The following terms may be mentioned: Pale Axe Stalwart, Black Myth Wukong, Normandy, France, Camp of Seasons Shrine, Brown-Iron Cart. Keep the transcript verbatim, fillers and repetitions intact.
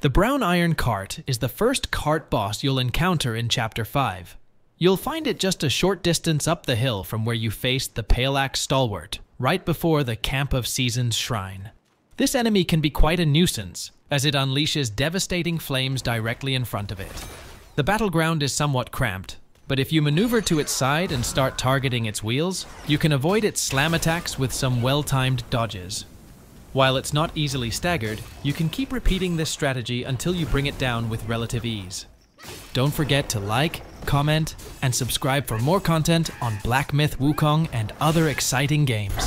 The Brown-Iron Cart is the first cart boss you'll encounter in Chapter five. You'll find it just a short distance up the hill from where you faced the Pale Axe Stalwart, right before the Camp of Seasons Shrine. This enemy can be quite a nuisance, as it unleashes devastating flames directly in front of it. The battleground is somewhat cramped, but if you maneuver to its side and start targeting its wheels, you can avoid its slam attacks with some well-timed dodges. While it's not easily staggered, you can keep repeating this strategy until you bring it down with relative ease. Don't forget to like, comment, and subscribe for more content on Black Myth Wukong and other exciting games.